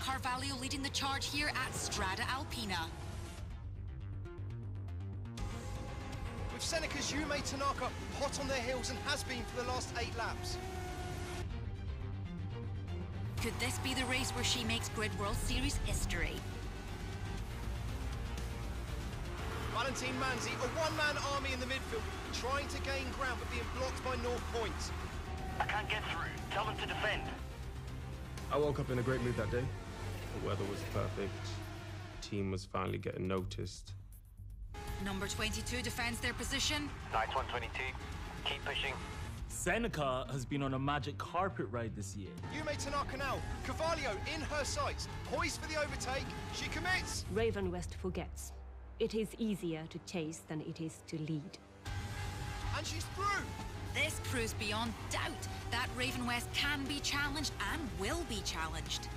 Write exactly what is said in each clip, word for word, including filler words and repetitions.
Carvalho leading the charge here at Strada Alpina. With Seneca's Yume Tanaka hot on their heels and has been for the last eight laps. Could this be the race where she makes Grid World Series history? Valentin Manzi, a one-man army in the midfield, trying to gain ground but being blocked by North Point. I can't get through. Tell them to defend. I woke up in a great mood that day. The weather was perfect. The team was finally getting noticed. Number twenty-two defends their position. Nice one, twenty-two. Keep pushing. Seneca has been on a magic carpet ride this year. Yume Tanaka now. Carvalho in her sights. Poised for the overtake. She commits. Raven West forgets. It is easier to chase than it is to lead. And she's through! This proves beyond doubt that Raven West can be challenged and will be challenged.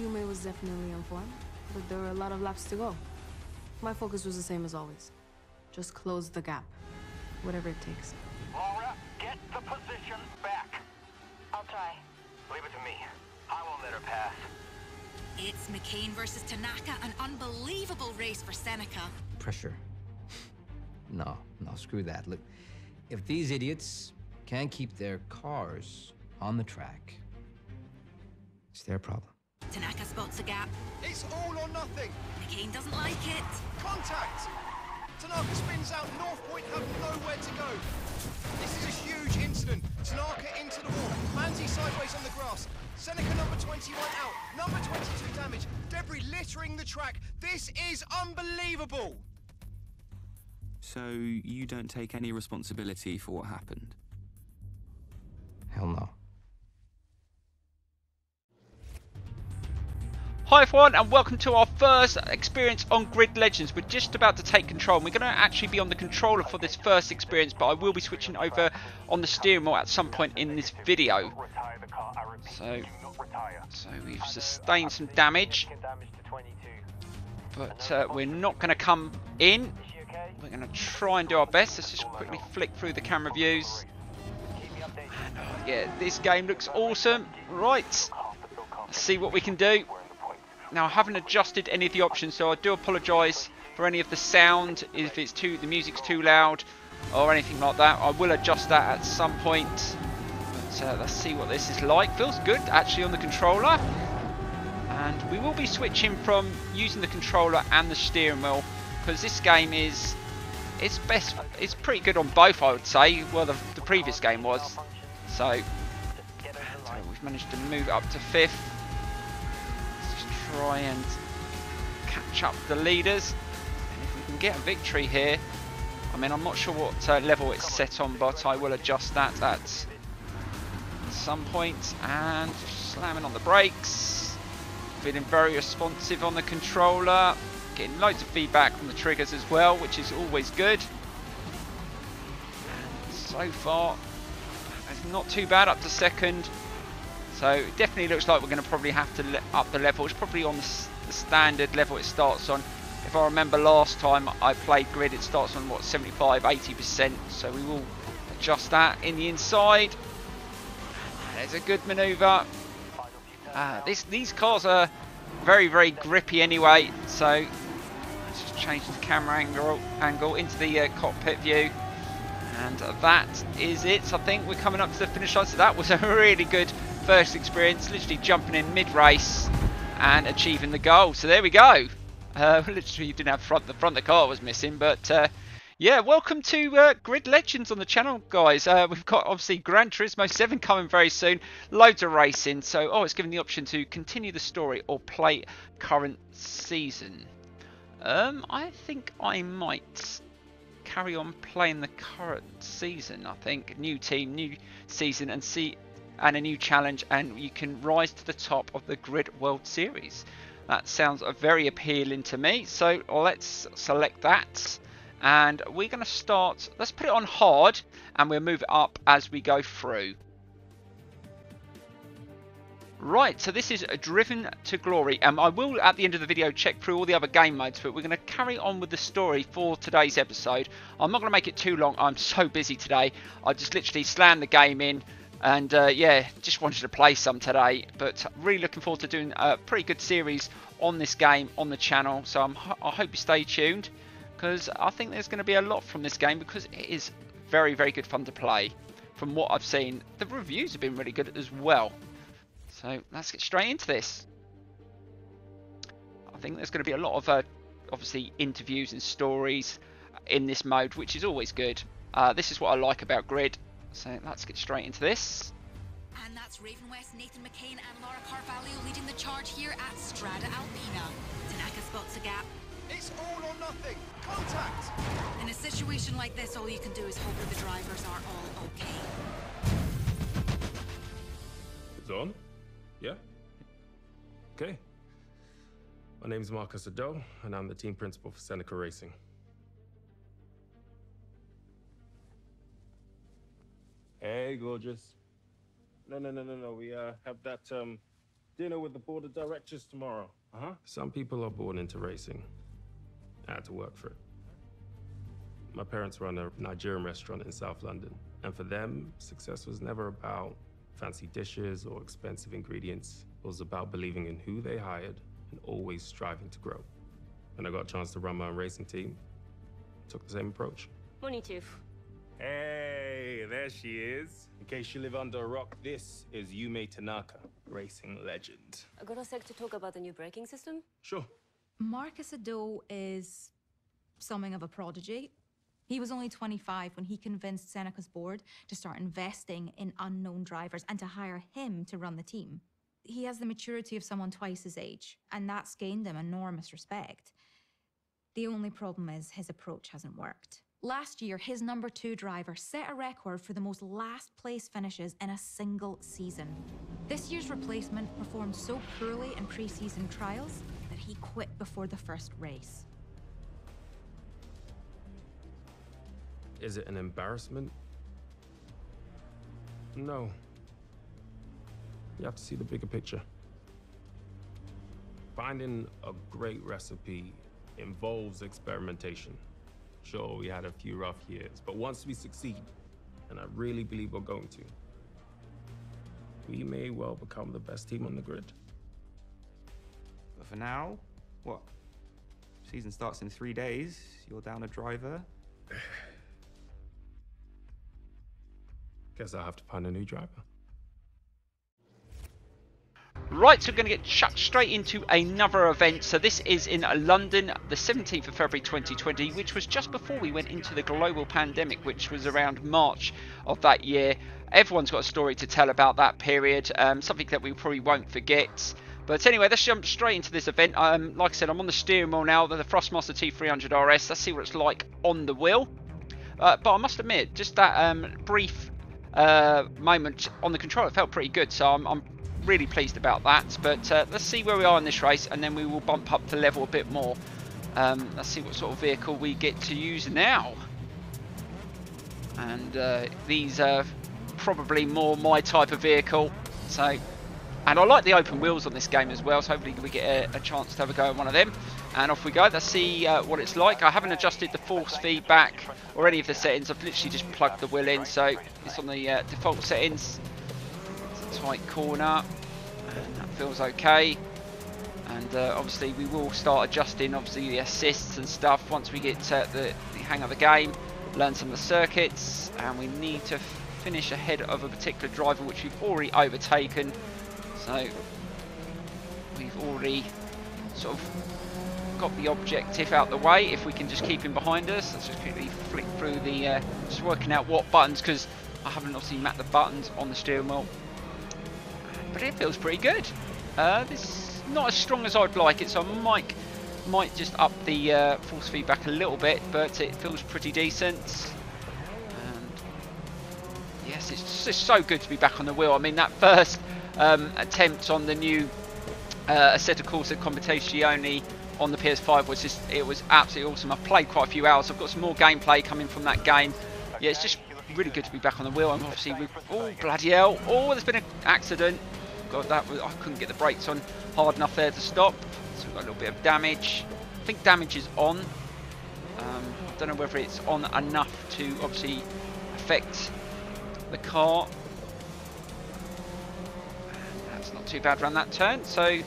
Yume was definitely on form, but there were a lot of laps to go. My focus was the same as always. Just close the gap, whatever it takes. Laura, get the position back. I'll try. Leave it to me. I won't let her pass. It's McCain versus Tanaka, an unbelievable race for Seneca. Pressure. No, no, screw that. Look, if these idiots can't keep their cars on the track, it's their problem. Tanaka spots a gap. It's all or nothing. McCain doesn't like it. Contact! Tanaka spins out, North Point have nowhere to go. This is a huge incident. Tanaka into the wall, Manzi sideways on the grass. Seneca number twenty-one out, number twenty-two damage, debris littering the track. This is unbelievable! So you don't take any responsibility for what happened? Hell no. Hi everyone, and welcome to our first experience on Grid Legends. We're just about to take control, and we're going to actually be on the controller for this first experience, but I will be switching over on the steering wheel at some point in this video. So, so we've sustained some damage, but uh, we're not going to come in. We're going to try and do our best. Let's just quickly flick through the camera views. And, oh, yeah, this game looks awesome. Right, let's see what we can do. Now, I haven't adjusted any of the options, so I do apologise for any of the sound, if it's too, the music's too loud or anything like that. I will adjust that at some point. But uh, let's see what this is like. Feels good, actually, on the controller. And we will be switching from using the controller and the steering wheel, because this game is, it's best, it's pretty good on both, I would say. Well, the, the previous game was. So, and, uh, we've managed to move up to fifth. Try and catch up the leaders, and if we can get a victory here, I mean, I'm not sure what uh, level it's set on, but I will adjust that at some point. And slamming on the brakes, feeling very responsive on the controller, getting loads of feedback from the triggers as well, which is always good. And so far it's not too bad, up to second. So it definitely looks like we're going to probably have to le up the level. It's probably on the, s the standard level it starts on. If I remember last time I played Grid, it starts on, what, seventy-five, eighty percent. So we will adjust that in the inside. There's a good manoeuvre. Uh, this, these cars are very, very grippy anyway. So let's just change the camera angle, angle into the uh, cockpit view. And that is it. So I think we're coming up to the finish line. So that was a really good first experience, literally jumping in mid-race and achieving the goal. So there we go. Uh, literally, you didn't have front, the front of the car was missing, but uh, yeah, welcome to uh, Grid Legends on the channel, guys. Uh, we've got obviously Gran Turismo seven coming very soon, loads of racing. So, oh, it's given the option to continue the story or play current season. Um, I think I might carry on playing the current season. I think new team, new season, and see. And a new challenge, and you can rise to the top of the Grid World Series. That sounds very appealing to me, so let's select that, and we're going to start, let's put it on hard, and we'll move it up as we go through. Right, so this is Driven to Glory, and um, I will at the end of the video check through all the other game modes, but we're going to carry on with the story for today's episode. I'm not going to make it too long, I'm so busy today. I just literally slammed the game in, And uh, yeah, just wanted to play some today, but really looking forward to doing a pretty good series on this game on the channel. So I'm, I hope you stay tuned, because I think there's going to be a lot from this game, because it is very, very good fun to play. From what I've seen, the reviews have been really good as well. So let's get straight into this. I think there's going to be a lot of uh, obviously interviews and stories in this mode, which is always good. Uh, this is what I like about Grid. So let's get straight into this. And that's Raven West, Nathan McCain and Laura Carvalho leading the charge here at Strada Alpina. Tanaka spots a gap. It's all or nothing. Contact! In a situation like this, all you can do is hope that the drivers are all okay. It's on? Yeah? Okay. My name's Marcus Adeo, and I'm the team principal for Seneca Racing. Hey, gorgeous. No, no, no, no, no. We uh, have that um, dinner with the board of directors tomorrow. Uh-huh. Some people are born into racing. I had to work for it. My parents run a Nigerian restaurant in South London. And for them, success was never about fancy dishes or expensive ingredients. It was about believing in who they hired and always striving to grow. When I got a chance to run my own racing team, I took the same approach. Money too. Hey, there she is. In case you live under a rock, this is Yume Tanaka, racing legend. I got a sec to talk about the new braking system? Sure. Marcus Adeo is something of a prodigy. He was only twenty-five when he convinced Seneca's board to start investing in unknown drivers and to hire him to run the team. He has the maturity of someone twice his age, and that's gained him enormous respect. The only problem is his approach hasn't worked. Last year, his number two driver set a record for the most last place finishes in a single season. This year's replacement performed so poorly in pre-season trials that he quit before the first race. Is it an embarrassment? No. You have to see the bigger picture. Finding a great recipe involves experimentation. Sure, we had a few rough years, but once we succeed, and I really believe we're going to, we may well become the best team on the grid. But for now, what? Season starts in three days, you're down a driver. Guess I'll have to find a new driver. Right, so we're going to get chucked straight into another event. So this is in London, the seventeenth of February twenty twenty, which was just before we went into the global pandemic, which was around March of that year. Everyone's got a story to tell about that period, um, something that we probably won't forget. But anyway, let's jump straight into this event. Um, like I said, I'm on the steering wheel now, the Thrustmaster T three hundred R S. Let's see what it's like on the wheel. Uh, but I must admit, just that um, brief uh, moment on the control, it felt pretty good. So I'm... I'm really pleased about that, but uh, let's see where we are in this race, and then we will bump up the level a bit more. Um, let's see what sort of vehicle we get to use now, and uh, these are probably more my type of vehicle. So, and I like the open wheels on this game as well, so hopefully we get a, a chance to have a go at one of them. And off we go. Let's see uh, what it's like. I haven't adjusted the force feedback or any of the settings. I've literally just plugged the wheel in, so it's on the uh, default settings. Tight corner, and that feels okay. And uh, obviously we will start adjusting obviously the assists and stuff once we get uh, the, the hang of the game, learn some of the circuits, and we need to finish ahead of a particular driver which we've already overtaken, so we've already sort of got the objective out the way. If we can just keep him behind us, let's just quickly flick through the uh, just working out what buttons, because I haven't obviously mapped the buttons on the steering wheel. But it feels pretty good. Uh, this is not as strong as I'd like it, so I might, might just up the uh, force feedback a little bit, but it feels pretty decent. And yes, it's just so good to be back on the wheel. I mean, that first um, attempt on the new uh, Assetto Corsa Competizione on the P S five was just, it was absolutely awesome. I've played quite a few hours. I've got some more gameplay coming from that game. Yeah, it's just really good to be back on the wheel. And obviously we've, oh bloody hell, oh there's been an accident. God, that was, I couldn't get the brakes on hard enough there to stop, so we've got a little bit of damage. I think damage is on. um, I don't know whether it's on enough to obviously affect the car, That's not too bad around that turn. So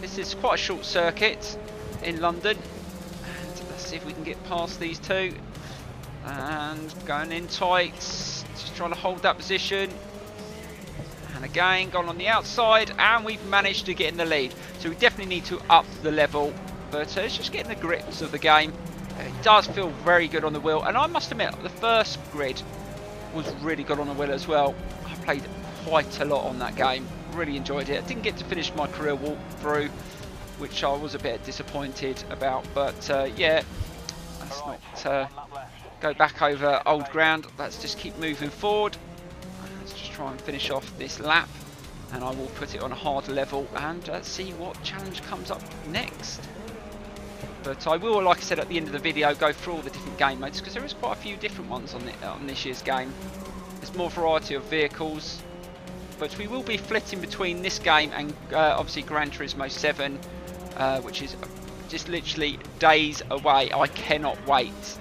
this is quite a short circuit in London. And let's see if we can get past these two. And going in tight, just trying to hold that position. And again, gone on the outside, and we've managed to get in the lead. So we definitely need to up the level, but uh, it's just getting the grips of the game. It does feel very good on the wheel, and I must admit, the first grid was really good on the wheel as well. I played quite a lot on that game, really enjoyed it. I didn't get to finish my career walkthrough, which I was a bit disappointed about, but uh, yeah, let's not uh, go back over old ground. Let's just keep moving forward. Try and finish off this lap, and I will put it on a hard level and uh, see what challenge comes up next. But I will, like I said at the end of the video, go through all the different game modes, because there is quite a few different ones on, the, on this year's game. There's more variety of vehicles, but we will be flitting between this game and uh, obviously Gran Turismo seven, uh, which is just literally days away. I cannot wait.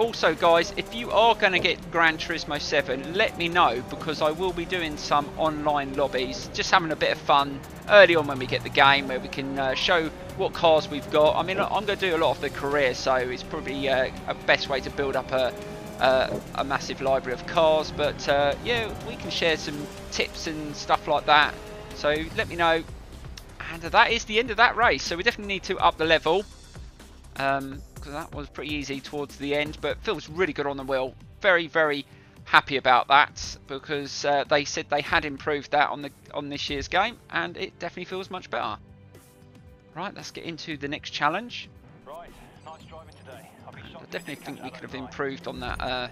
Also guys, if you are going to get Gran Turismo seven, let me know, because I will be doing some online lobbies, just having a bit of fun early on when we get the game, where we can uh, show what cars we've got. I mean, I'm going to do a lot of the career, so it's probably uh, a best way to build up a, uh, a massive library of cars, but uh, yeah, we can share some tips and stuff like that, so let me know. And that is the end of that race, so we definitely need to up the level. Um, because that was pretty easy towards the end, but feels really good on the wheel. Very, very happy about that, because uh, they said they had improved that on the on this year's game, and it definitely feels much better. Right, let's get into the next challenge. Right, nice driving today. I'll be I definitely think we could have improved on that uh,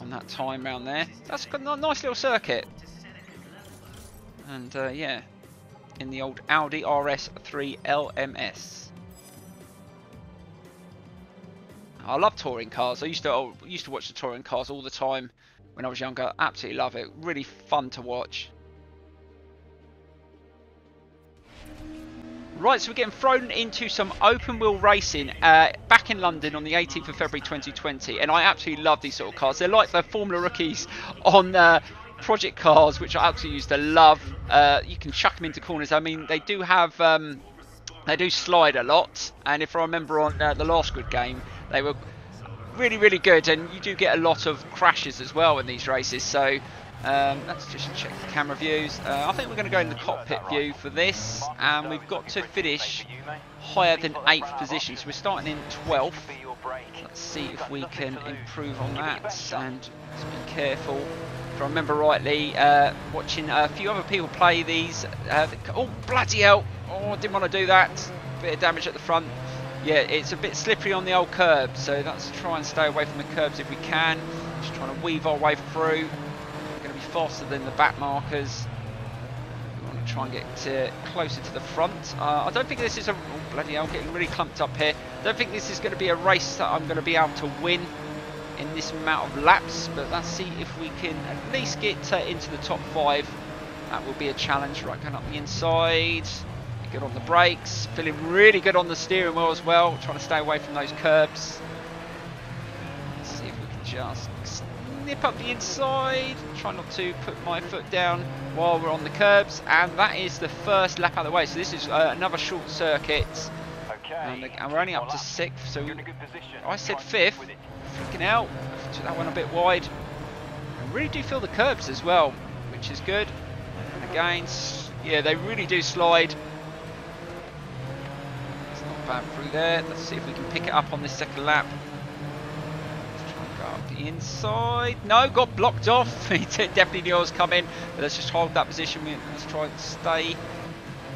on that time round there. That's got a nice little circuit, and uh, yeah, in the old Audi R S three L M S. I love touring cars. I used to I used to watch the touring cars all the time when I was younger. Absolutely love it. Really fun to watch. Right, so we're getting thrown into some open wheel racing uh, back in London on the eighteenth of February twenty twenty, and I absolutely love these sort of cars. They're like the Formula Rookies on uh, Project Cars, which I absolutely used to love. Uh, you can chuck them into corners. I mean, they do have um, they do slide a lot, and if I remember on uh, the last good game, they were really, really good, and you do get a lot of crashes as well in these races. So um, let's just check the camera views. Uh, I think we're going to go in the cockpit view for this, and we've got to finish higher than eighth position. So we're starting in twelfth. Let's see if we can improve on that, and just be careful. If I remember rightly, uh, watching a few other people play these. Uh, oh, bloody hell! Oh, I didn't want to do that. Bit of damage at the front. Yeah, it's a bit slippery on the old curb, so let's try and stay away from the curbs if we can. Just trying to weave our way through. We're going to be faster than the back markers. We want to try and get to closer to the front. Uh, I don't think this is a... Oh, bloody hell, getting really clumped up here. I don't think this is going to be a race that I'm going to be able to win in this amount of laps, but let's see if we can at least get uh, into the top five. That will be a challenge. Right, going up the inside. Good on the brakes, feeling really good on the steering wheel as well, trying to stay away from those curbs. Let's see if we can just snip up the inside, try not to put my foot down while we're on the curbs, and that is the first lap out of the way. So this is uh, another short circuit, okay. and, and we're only up to sixth, so we, I said fifth, freaking out, took that one a bit wide. I really do feel the curbs as well, which is good, and again, yeah, they really do slide. Through there, let's see if we can pick it up on this second lap. Let's try and go up the inside. No, got blocked off. He definitely knew I was coming. But let's just hold that position. Let's try and stay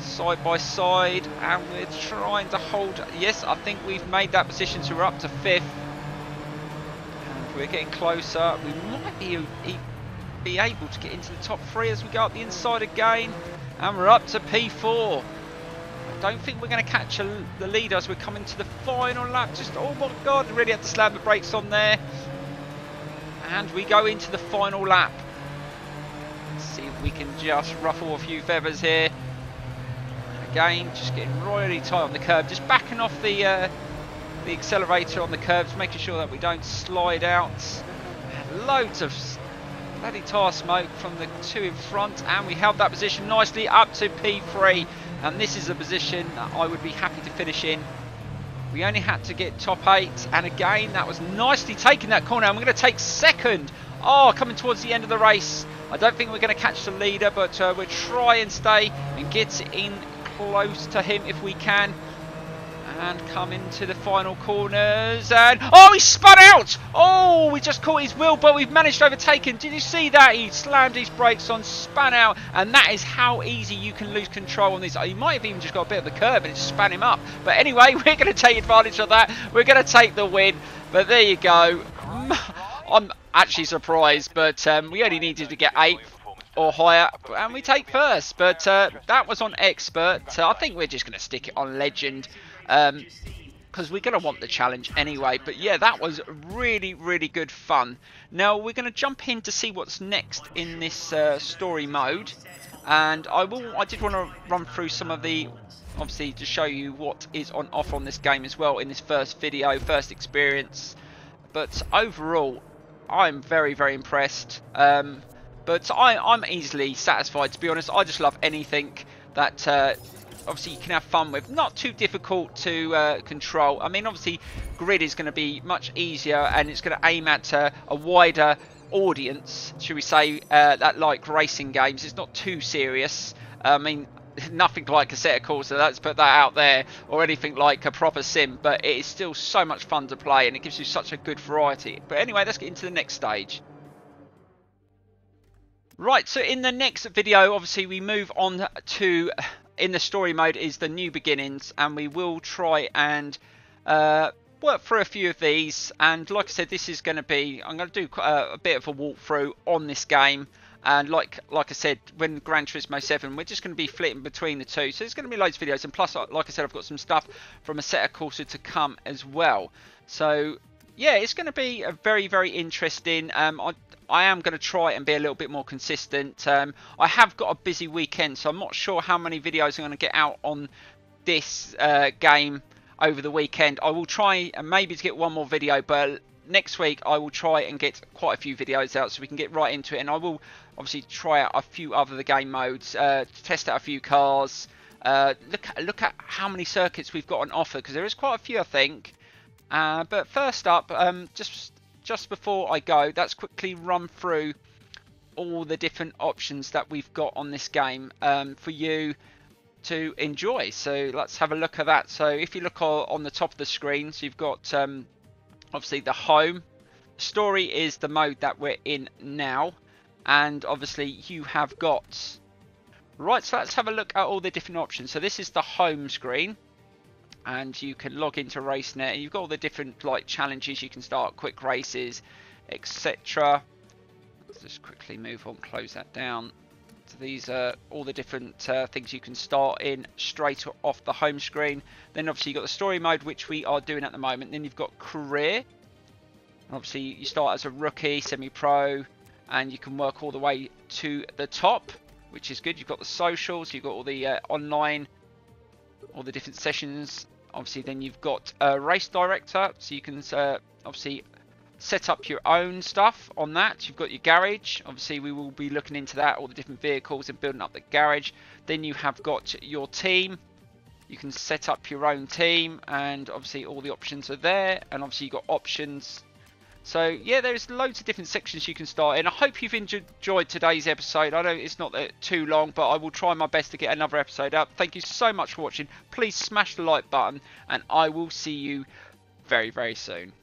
side by side, and we're trying to hold. Yes, I think we've made that position, so we're up to fifth. And we're getting closer. We might be be able to get into the top three as we go up the inside again, and we're up to P four. Don't think we're going to catch a, the lead as we're coming to the final lap. Just, oh my god, really had to slam the brakes on there, and we go into the final lap. Let's see if we can just ruffle a few feathers here. Again, just getting really tight on the curb, just backing off the uh, the accelerator on the curbs, making sure that we don't slide out. Loads of bloody tyre smoke from the two in front, and we held that position nicely up to P three, and this is a position that I would be happy to finish in. We only had to get top eight, and again that was nicely taking that corner, and we're going to take second. Oh, coming towards the end of the race, I don't think we're going to catch the leader, but uh, we'll try and stay and get in close to him if we can. And come into the final corners, and oh, he spun out! Oh, we just caught his wheel, but we've managed to overtake him. Did you see that? He slammed his brakes on, spun out, and that is how easy you can lose control on this. He might have even just got a bit of the curb and it span him up. But anyway, we're going to take advantage of that. We're going to take the win. But there you go. I'm actually surprised, but um, we only needed to get eight or higher, and we take first. But uh, that was on expert. Uh, I think we're just going to stick it on legend, um because we're going to want the challenge anyway. But yeah, that was really really good fun. Now we're going to jump in to see what's next in this uh, story mode, and I will I did want to run through some of the, obviously, to show you what is on offer on this game as well in this first video, first experience. But overall I'm very very impressed, um but I, I'm easily satisfied, to be honest. I just love anything that uh obviously you can have fun with, not too difficult to uh, control. I mean, obviously Grid is going to be much easier, and it's going to aim at uh, a wider audience, should we say, uh, that like racing games. It's not too serious. I mean, nothing like a set of calls, so let's put that out there, or anything like a proper sim, but it is still so much fun to play, and it gives you such a good variety. But anyway, let's get into the next stage. Right, so in the next video, obviously we move on to, in the story mode, is the new beginnings, and we will try and uh work through a few of these. And like I said, this is going to be, I'm going to do uh, a bit of a walkthrough on this game, and like like I said, when Gran Turismo seven, we're just going to be flitting between the two, so there's going to be loads of videos. And plus, like I said, I've got some stuff from a set of courses to come as well. So yeah, it's going to be a very very interesting. um i I am going to try and be a little bit more consistent. Um, I have got a busy weekend, so I'm not sure how many videos I'm going to get out on this uh, game over the weekend. I will try and maybe to get one more video, but next week I will try and get quite a few videos out so we can get right into it. And I will obviously try out a few other of the game modes, uh, test out a few cars, uh, look, at, look at how many circuits we've got on offer, because there is quite a few, I think. Uh, but first up, um, just... Just before I go, let's quickly run through all the different options that we've got on this game um, for you to enjoy. So let's have a look at that. So if you look on the top of the screen, so you've got um, obviously the home. Story is the mode that we're in now, and obviously you have got, right, so let's have a look at all the different options. So this is the home screen, and you can log into RaceNet, and you've got all the different like challenges. You can start quick races, et cetera. Let's just quickly move on, close that down. So these are all the different uh, things you can start in straight off the home screen. Then obviously you've got the story mode, which we are doing at the moment. Then you've got career, and obviously you start as a rookie, semi-pro, and you can work all the way to the top, which is good. You've got the socials, you've got all the uh, online, all the different sessions. Obviously then you've got a race director, so you can uh, obviously set up your own stuff on that. You've got your garage, obviously we will be looking into that, all the different vehicles and building up the garage. Then you have got your team, you can set up your own team, and obviously all the options are there. And obviously you've got options. So yeah, there's loads of different sections you can start in. I hope you've enjoyed today's episode. I know it's not too long, but I will try my best to get another episode up. Thank you so much for watching. Please smash the like button, and I will see you very, very soon.